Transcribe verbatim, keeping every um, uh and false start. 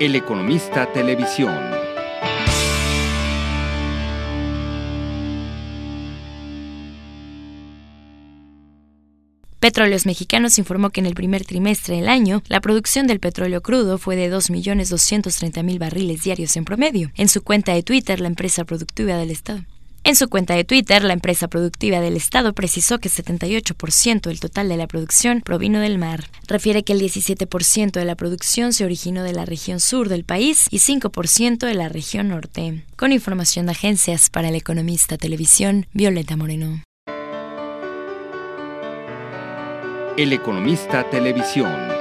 El Economista Televisión. Petróleos Mexicanos informó que en el primer trimestre del año, la producción del petróleo crudo fue de dos millones doscientos treinta mil barriles diarios en promedio. En su cuenta de Twitter, la empresa productiva del Estado. En su cuenta de Twitter, la empresa productiva del Estado precisó que setenta y ocho por ciento del total de la producción provino del mar. Refiere que el diecisiete por ciento de la producción se originó de la región sur del país y cinco por ciento de la región norte. Con información de agencias para El Economista Televisión, Violeta Moreno. El Economista Televisión.